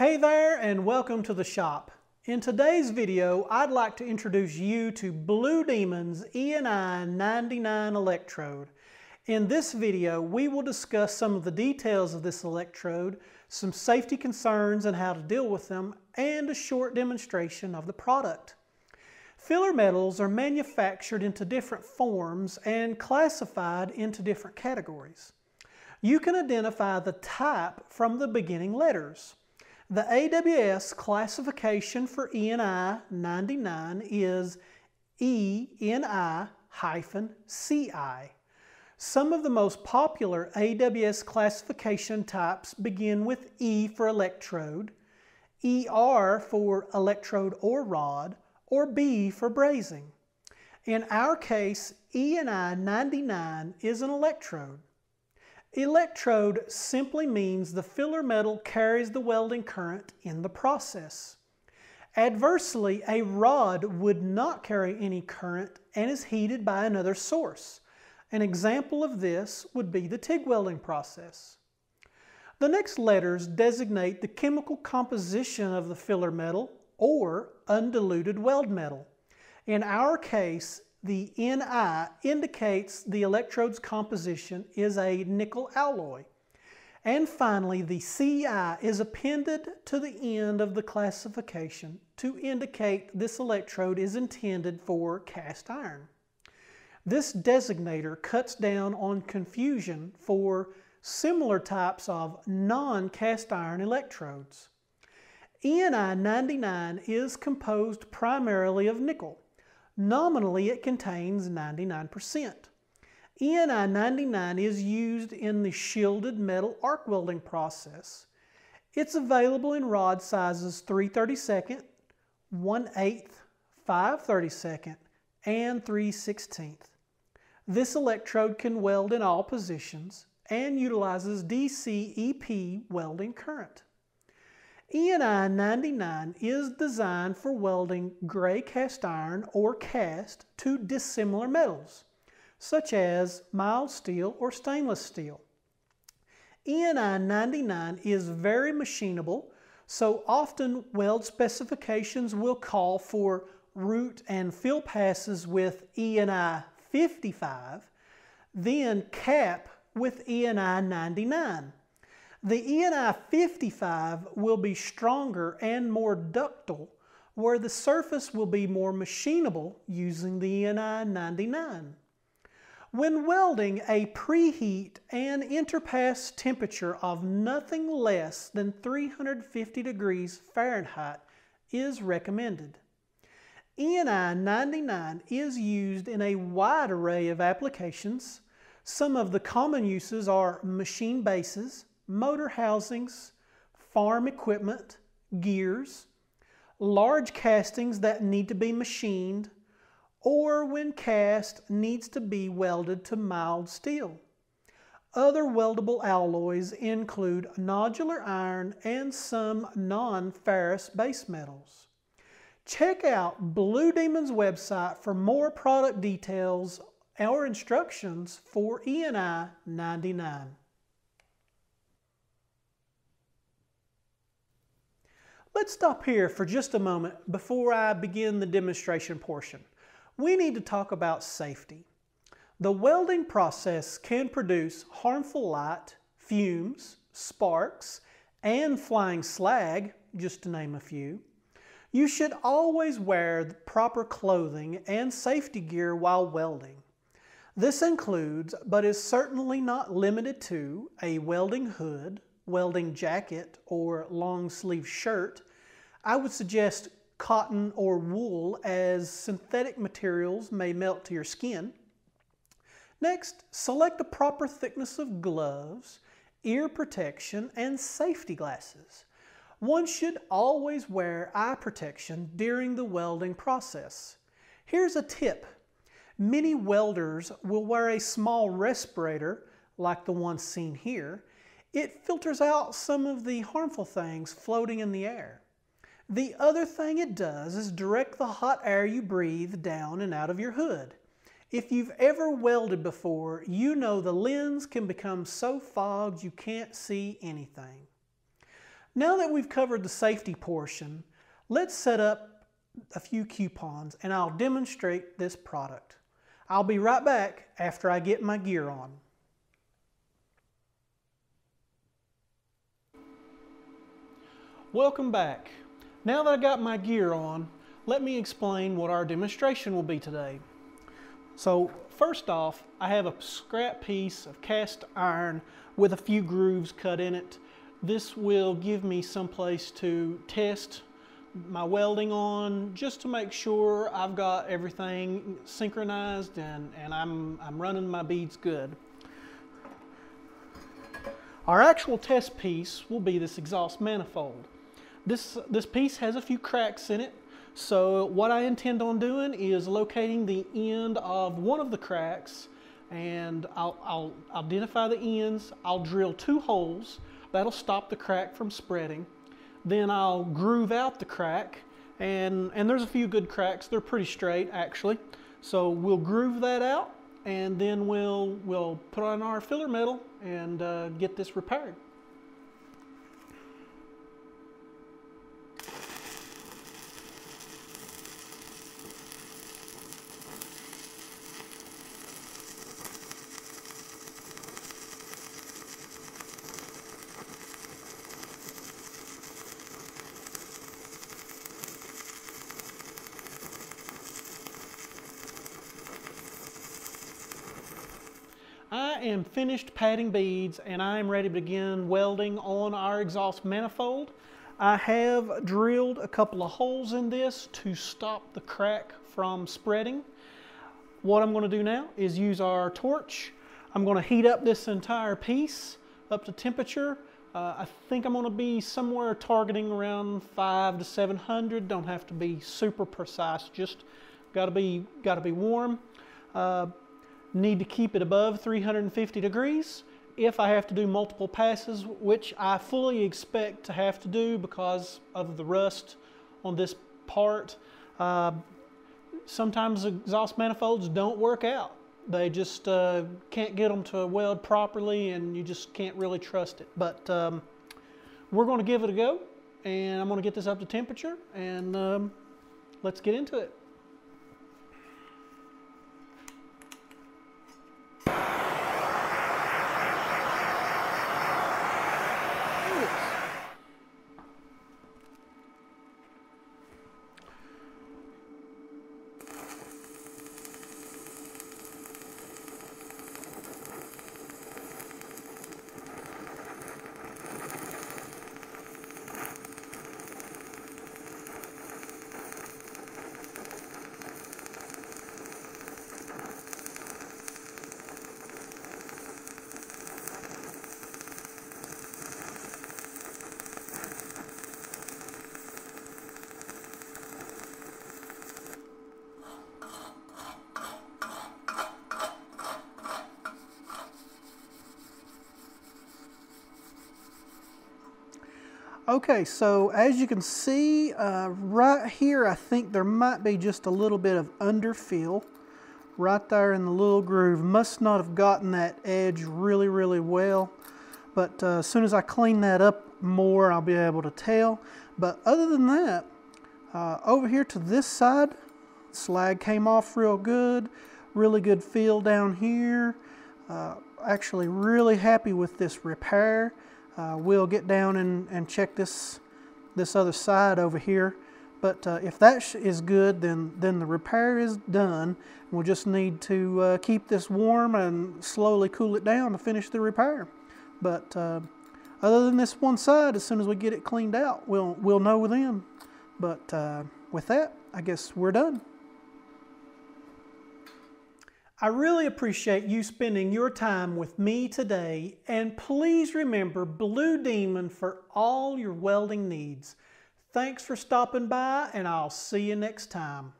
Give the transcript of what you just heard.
Hey there and welcome to the shop. In today's video, I'd like to introduce you to Blue Demon's ENI-99 electrode. In this video, we will discuss some of the details of this electrode, some safety concerns and how to deal with them, and a short demonstration of the product. Filler metals are manufactured into different forms and classified into different categories. You can identify the type from the beginning letters. The AWS classification for ENI-99 is ENi-CI. Some of the most popular AWS classification types begin with E for electrode, ER for electrode or rod, or B for brazing. In our case, ENI-99 is an electrode. Electrode simply means the filler metal carries the welding current in the process. Adversely, a rod would not carry any current and is heated by another source. An example of this would be the TIG welding process. The next letters designate the chemical composition of the filler metal or undiluted weld metal. In our case, the Ni indicates the electrode's composition is a nickel alloy. And finally, the Ci is appended to the end of the classification to indicate this electrode is intended for cast iron. This designator cuts down on confusion for similar types of non-cast iron electrodes. ENI-99 is composed primarily of nickel. Nominally, it contains 99%. ENI-99 is used in the shielded metal arc welding process. It's available in rod sizes 3/32, 1/8, 5/32, and 3/16. This electrode can weld in all positions and utilizes DC EP welding current. ENI-99 is designed for welding gray cast iron or cast to dissimilar metals, such as mild steel or stainless steel. ENI-99 is very machinable, so often weld specifications will call for root and fill passes with ENI-55, then cap with ENI-99. The ENI-55 will be stronger and more ductile, where the surface will be more machinable using the ENI-99. When welding, a preheat and interpass temperature of nothing less than 350 degrees Fahrenheit is recommended. ENI-99 is used in a wide array of applications. Some of the common uses are machine bases, motor housings, farm equipment, gears, large castings that need to be machined, or when cast needs to be welded to mild steel. Other weldable alloys include nodular iron and some non-ferrous base metals. Check out Blue Demon's website for more product details or instructions for ENI-99. Let's stop here for just a moment before I begin the demonstration portion. We need to talk about safety. The welding process can produce harmful light, fumes, sparks, and flying slag, just to name a few. You should always wear the proper clothing and safety gear while welding. This includes, but is certainly not limited to, a welding hood, welding jacket, or long sleeve shirt. I would suggest cotton or wool, as synthetic materials may melt to your skin. Next, select the proper thickness of gloves, ear protection, and safety glasses. One should always wear eye protection during the welding process. Here's a tip. Many welders will wear a small respirator, like the one seen here. It filters out some of the harmful things floating in the air. The other thing it does is direct the hot air you breathe down and out of your hood. If you've ever welded before, you know the lens can become so fogged you can't see anything. Now that we've covered the safety portion, let's set up a few coupons and I'll demonstrate this product. I'll be right back after I get my gear on. Welcome back. Now that I got my gear on, let me explain what our demonstration will be today. So first off, I have a scrap piece of cast iron with a few grooves cut in it. This will give me some place to test my welding on, just to make sure I've got everything synchronized and I'm running my beads good. Our actual test piece will be this exhaust manifold. This piece has a few cracks in it, so what I intend on doing is locating the end of one of the cracks, and I'll identify the ends. I'll drill two holes. That'll stop the crack from spreading. Then I'll groove out the crack, and there's a few good cracks. They're pretty straight, actually. So we'll groove that out, and then we'll put on our filler metal and get this repaired. I am finished patting beads and I am ready to begin welding on our exhaust manifold. I have drilled a couple of holes in this to stop the crack from spreading. What I'm going to do now is use our torch. I'm going to heat up this entire piece up to temperature. I think I'm going to be somewhere targeting around 500 to 700. Don't have to be super precise, just got to be warm. Need to keep it above 350 degrees. If I have to do multiple passes, which I fully expect to have to do because of the rust on this part, sometimes exhaust manifolds don't work out. They just can't get them to weld properly and you just can't really trust it. But we're going to give it a go, and I'm going to get this up to temperature, and let's get into it. Okay, so as you can see right here, I think there might be just a little bit of underfill right there in the little groove. Must not have gotten that edge really, really well. But as soon as I clean that up more, I'll be able to tell. But other than that, over here to this side, slag came off real good. Really good feel down here. Actually really happy with this repair. We'll get down and check this other side over here, but if that is good, then the repair is done. We'll just need to keep this warm and slowly cool it down to finish the repair. But other than this one side, as soon as we get it cleaned out, we'll know then. But with that, I guess we're done. I really appreciate you spending your time with me today, and please remember Blue Demon for all your welding needs. Thanks for stopping by, and I'll see you next time.